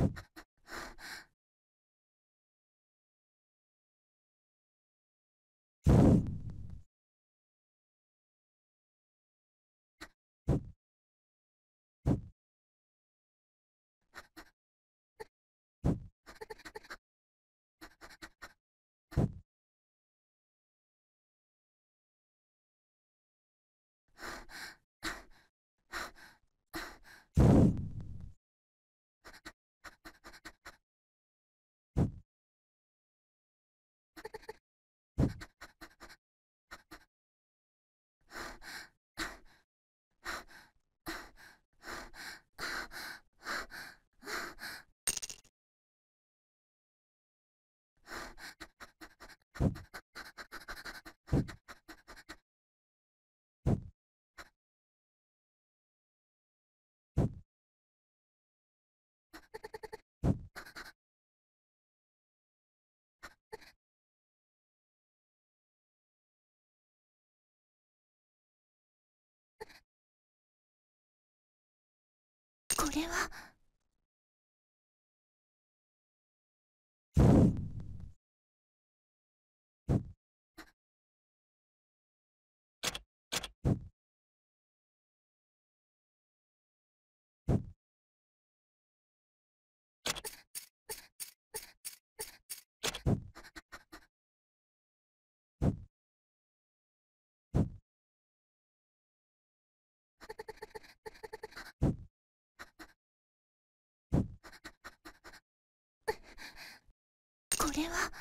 これは。これは。